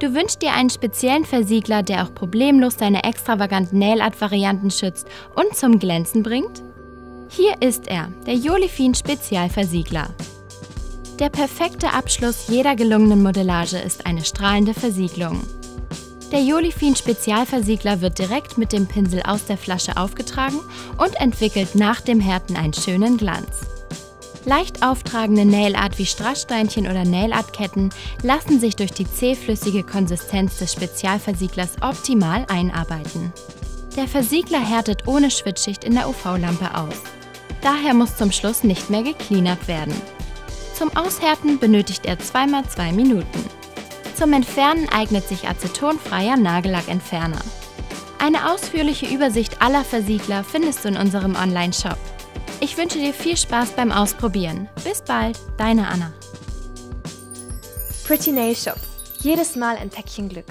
Du wünschst dir einen speziellen Versiegler, der auch problemlos deine extravaganten Nail Art Varianten schützt und zum Glänzen bringt? Hier ist er, der Jolifin Spezialversiegler. Der perfekte Abschluss jeder gelungenen Modellage ist eine strahlende Versiegelung. Der Jolifin Spezialversiegler wird direkt mit dem Pinsel aus der Flasche aufgetragen und entwickelt nach dem Härten einen schönen Glanz. Leicht auftragende Nail Art wie Strasssteinchen oder Nail Art Ketten lassen sich durch die zähflüssige Konsistenz des Spezialversieglers optimal einarbeiten. Der Versiegler härtet ohne Schwitzschicht in der UV-Lampe aus. Daher muss zum Schluss nicht mehr gecleanupt werden. Zum Aushärten benötigt er 2x2 Minuten. Zum Entfernen eignet sich acetonfreier Nagellackentferner. Eine ausführliche Übersicht aller Versiegler findest du in unserem Online-Shop. Ich wünsche dir viel Spaß beim Ausprobieren. Bis bald, deine Anna. Pretty Nail Shop. Jedes Mal ein Päckchen Glück.